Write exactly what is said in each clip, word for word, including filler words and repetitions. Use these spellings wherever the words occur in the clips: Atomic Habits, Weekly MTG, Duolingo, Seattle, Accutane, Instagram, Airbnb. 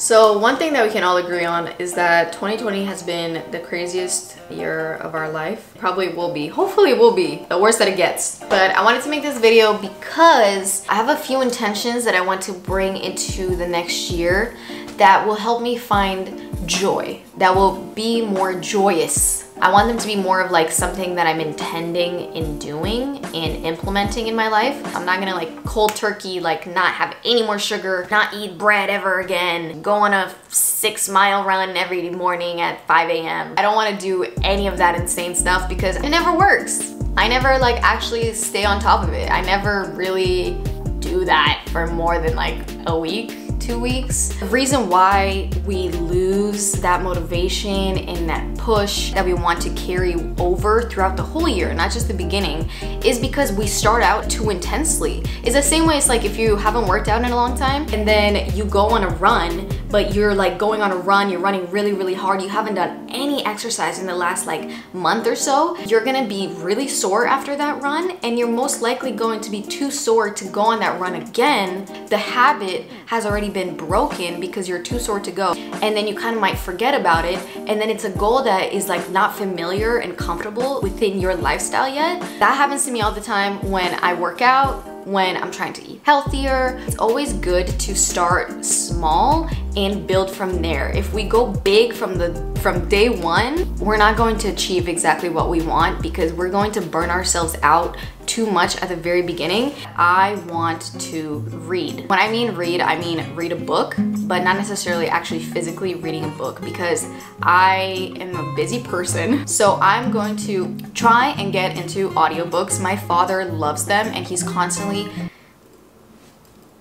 So one thing that we can all agree on is that twenty twenty has been the craziest year of our life. Probably will be, hopefully will be, the worst that it gets. But I wanted to make this video because I have a few intentions that I want to bring into the next year that will help me find joy, that will be more joyous. I want them to be more of like something that I'm intending in doing and implementing in my life. I'm not gonna like cold turkey, like not have any more sugar, not eat bread ever again, go on a six mile run every morning at five A M I don't wanna do any of that insane stuff because it never works. I never like actually stay on top of it. I never really do that for more than like a week. Two weeks. The reason why we lose that motivation and that push that we want to carry over throughout the whole year, not just the beginning, is because we start out too intensely. It's the same way it's like if you haven't worked out in a long time and then you go on a run, but you're like going on a run, you're running really, really hard, you haven't done any exercise in the last like month or so, you're gonna be really sore after that run and you're most likely going to be too sore to go on that run again. The habit has already been been broken because you're too sore to go, and then you kind of might forget about it, and then it's a goal that is like not familiar and comfortable within your lifestyle yet. That happens to me all the time when I work out, when I'm trying to eat healthier. It's always good to start small and build from there. If we go big from the from day one, we're not going to achieve exactly what we want because we're going to burn ourselves out too much at the very beginning. I want to read. When I mean read, I mean read a book, but not necessarily actually physically reading a book because I am a busy person. So I'm going to try and get into audiobooks. My father loves them and he's constantly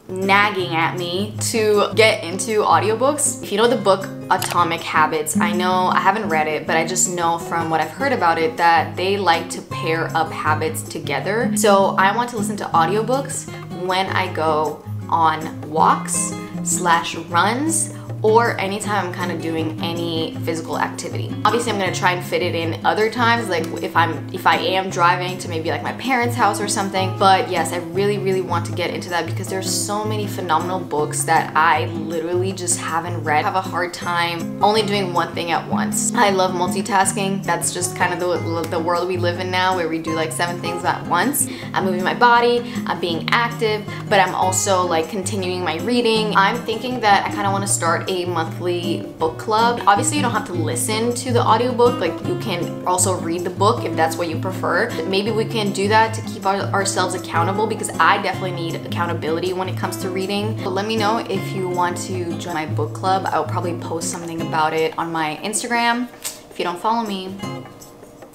nagging at me to get into audiobooks. If you know the book Atomic Habits, I know I haven't read it, but I just know from what I've heard about it that they like to pair up habits together. So I want to listen to audiobooks when I go on walks slash runs or anytime I'm kind of doing any physical activity. Obviously I'm gonna try and fit it in other times, like if I'm if I am driving to maybe like my parents' house or something. But yes, I really, really want to get into that because there's so many phenomenal books that I literally just haven't read. I have a hard time only doing one thing at once. I love multitasking. That's just kind of the, the world we live in now where we do like seven things at once. I'm moving my body, I'm being active, but I'm also like continuing my reading. I'm thinking that I kind of want to start a monthly book club. Obviously you don't have to listen to the audiobook, like you can also read the book if that's what you prefer. Maybe we can do that to keep our, ourselves accountable because I definitely need accountability when it comes to reading. So let me know if you want to join my book club. I'll probably post something about it on my Instagram. If you don't follow me,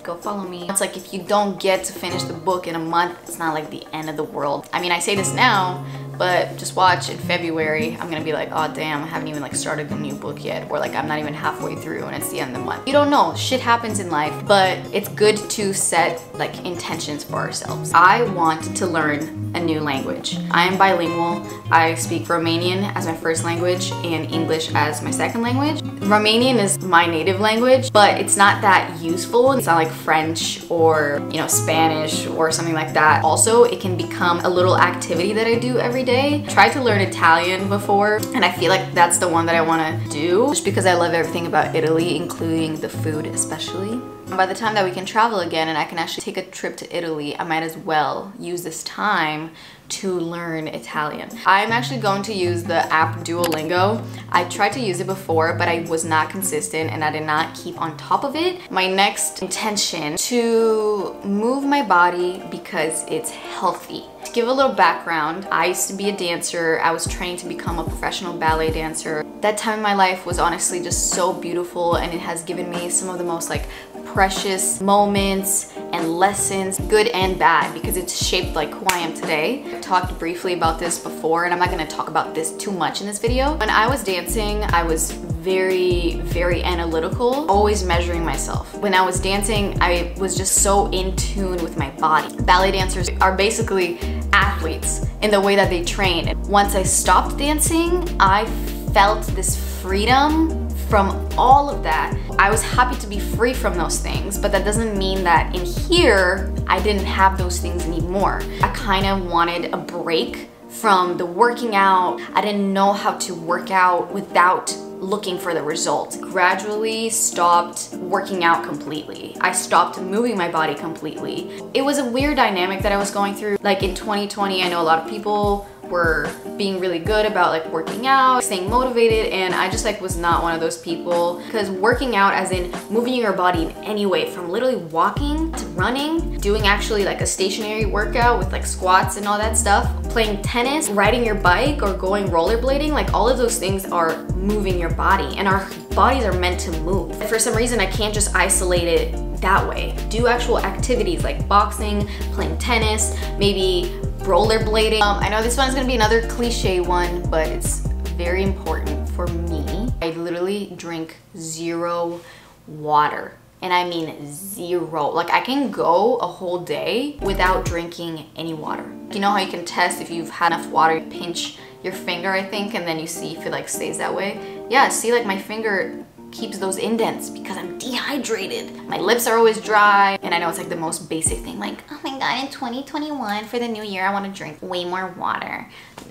go follow me. It's like if you don't get to finish the book in a month, it's not like the end of the world. I mean, I say this now, but just watch in February, I'm gonna be like, oh damn, I haven't even like started the new book yet, or like I'm not even halfway through and it's the end of the month. You don't know, shit happens in life, but it's good to set like intentions for ourselves. I want to learn a new language. I am bilingual. I speak Romanian as my first language and English as my second language. Romanian is my native language, but it's not that useful. It's not like French or, you know, Spanish or something like that. Also, it can become a little activity that I do every day. I tried to learn Italian before and I feel like that's the one that I want to do just because I love everything about Italy, including the food especially. And by the time that we can travel again and I can actually take a trip to Italy, I might as well use this time to learn Italian. I'm actually going to use the app Duolingo. I tried to use it before, but I was not consistent and I did not keep on top of it. My next intention to move my body because it's healthy. To give a little background, I used to be a dancer. I was trained to become a professional ballet dancer. That time in my life was honestly just so beautiful and it has given me some of the most like precious moments and lessons, good and bad, because it's shaped like who I am today. I talked briefly about this before and I'm not gonna talk about this too much in this video. When I was dancing, I was very, very analytical, always measuring myself. When I was dancing, I was just so in tune with my body. Ballet dancers are basically athletes in the way that they train. Once I stopped dancing, I felt this freedom from all of that. I was happy to be free from those things, but that doesn't mean that in here, I didn't have those things anymore. I kind of wanted a break from the working out. I didn't know how to work out without looking for the result. Gradually stopped working out completely. I stopped moving my body completely. It was a weird dynamic that I was going through. Like in twenty twenty, I know a lot of people were being really good about like working out, staying motivated, and I just like was not one of those people, because working out as in moving your body in any way, from literally walking to running, doing actually like a stationary workout with like squats and all that stuff, playing tennis, riding your bike, or going rollerblading, like all of those things are moving your body, and our bodies are meant to move. For some reason I can't just isolate it that way. Do actual activities like boxing, playing tennis, maybe rollerblading. Um, I know this one's gonna be another cliche one, but it's very important for me. I literally drink zero water, and I mean zero. Like I can go a whole day without drinking any water. You know how you can test if you've had enough water? You pinch your finger, I think, and then you see if it like stays that way. Yeah, see, like my finger keeps those indents because I'm dehydrated. My lips are always dry, and I know it's like the most basic thing, like, oh my god, in twenty twenty-one for the new year I want to drink way more water.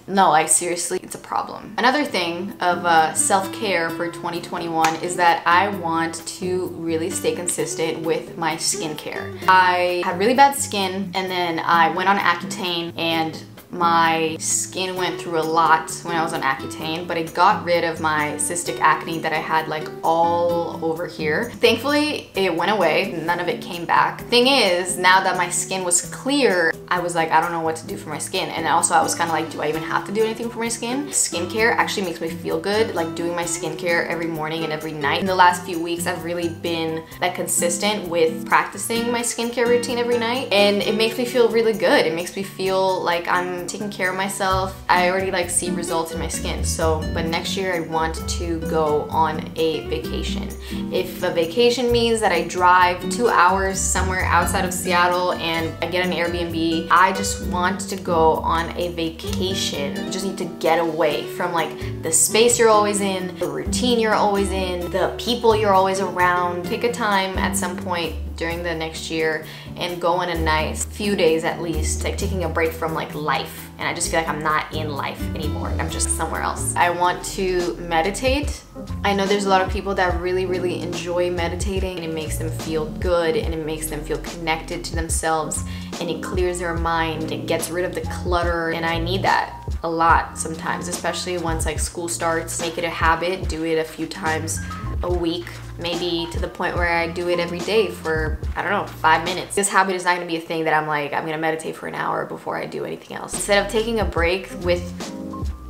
No, like seriously, it's a problem. Another thing of uh, self-care for twenty twenty-one is that I want to really stay consistent with my skincare. I have really bad skin, and then I went on Accutane, and my skin went through a lot when I was on Accutane, but it got rid of my cystic acne that I had like all over here. Thankfully, it went away. None of it came back. Thing is, now that my skin was clear, I was like, I don't know what to do for my skin. And also I was kind of like, do I even have to do anything for my skin? Skincare actually makes me feel good, like doing my skincare every morning and every night. In the last few weeks, I've really been like consistent with practicing my skincare routine every night, and it makes me feel really good. It makes me feel like I'm taking care of myself. I already like see results in my skin. So, but next year I want to go on a vacation. If a vacation means that I drive two hours somewhere outside of Seattle and I get an Airbnb, I just want to go on a vacation. You just need to get away from like the space you're always in, the routine you're always in, the people you're always around. Pick a time at some point during the next year and go on a nice few days at least, like taking a break from like life. And I just feel like I'm not in life anymore, and I'm just somewhere else. I want to meditate. I know there's a lot of people that really, really enjoy meditating, and it makes them feel good, and it makes them feel connected to themselves, and it clears their mind, it gets rid of the clutter, and I need that a lot sometimes, especially once like school starts. Make it a habit, do it a few times a week, maybe to the point where I do it every day for, I don't know, five minutes. This habit is not gonna be a thing that I'm like, I'm gonna meditate for an hour before I do anything else. Instead of taking a break with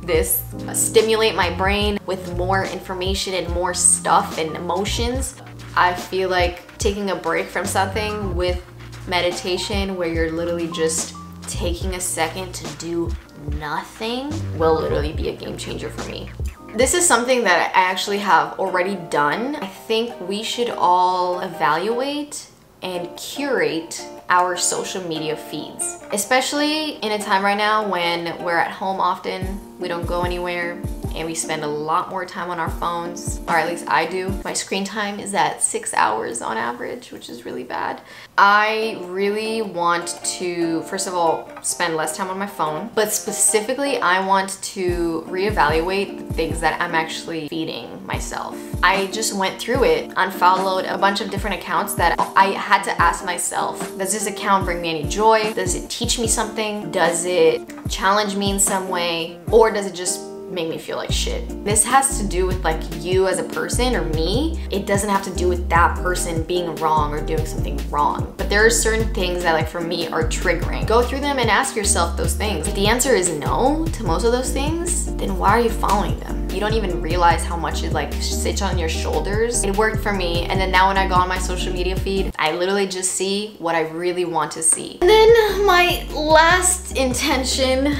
this, uh, stimulate my brain with more information and more stuff and emotions, I feel like taking a break from something with meditation, where you're literally just taking a second to do nothing, will literally be a game changer for me. This is something that I actually have already done. I think we should all evaluate and curate our social media feeds, especially in a time right now when we're at home often, we don't go anywhere, and we spend a lot more time on our phones, or at least I do. My screen time is at six hours on average, which is really bad. I really want to, first of all, spend less time on my phone, but specifically I want to reevaluate the things that I'm actually feeding myself. I just went through it, unfollowed a bunch of different accounts that I had to ask myself, does this account bring me any joy? Does it teach me something? Does it challenge me in some way? Or does it just make me feel like shit? This has to do with like you as a person, or me. It doesn't have to do with that person being wrong or doing something wrong, but there are certain things that like for me are triggering. Go through them and ask yourself those things. If the answer is no to most of those things, then why are you following them? You don't even realize how much it like sits on your shoulders. It worked for me, and then now when I go on my social media feed, I literally just see what I really want to see. And then my last intention,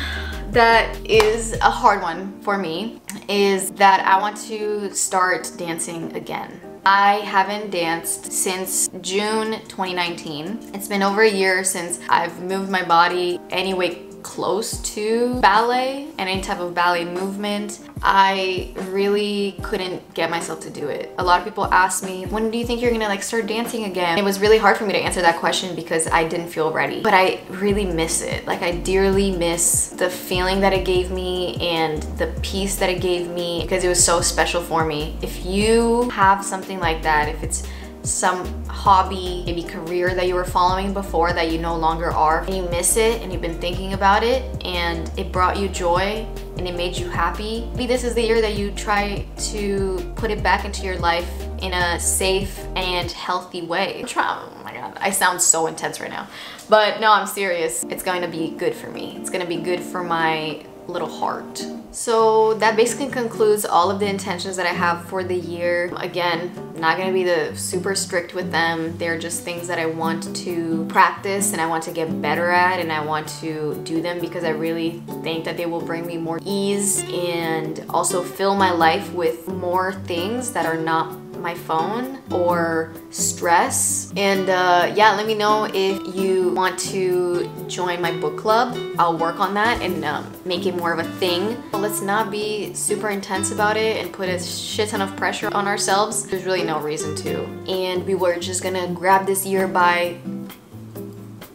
that is a hard one for me, is that I want to start dancing again. I haven't danced since June twenty nineteen. It's been over a year since I've moved my body any way close to ballet, any type of ballet movement, I really couldn't get myself to do it. A lot of people ask me, when do you think you're gonna like start dancing again? It was really hard for me to answer that question because I didn't feel ready, but I really miss it. Like, I dearly miss the feeling that it gave me and the peace that it gave me, because it was so special for me. If you have something like that, if it's some hobby, maybe career that you were following before that you no longer are, and you miss it and you've been thinking about it and it brought you joy and it made you happy, maybe this is the year that you try to put it back into your life in a safe and healthy way. Try, oh my god, I sound so intense right now. But no, I'm serious. It's going to be good for me. It's going to be good for my little heart. So that basically concludes all of the intentions that I have for the year. Again, I'm not gonna be the super strict with them. They're just things that I want to practice and I want to get better at, and I want to do them because I really think that they will bring me more ease and also fill my life with more things that are not my phone or stress. And uh, yeah, let me know if you want to join my book club. I'll work on that and um, make it more of a thing. But let's not be super intense about it and put a shit ton of pressure on ourselves. There's really no reason to. And we were just gonna grab this year by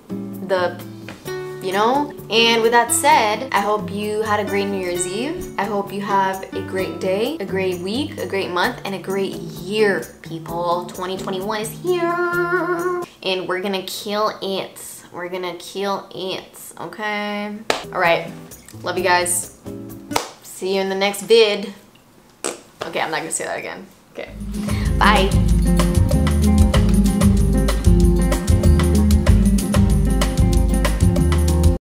the, you know? And with that said, I hope you had a great New Year's Eve. I hope you have a great day, a great week, a great month, and a great year, people. twenty twenty-one is here. And we're gonna kill it. We're gonna kill it, okay? All right, love you guys. See you in the next vid. Okay, I'm not gonna say that again. Okay, bye.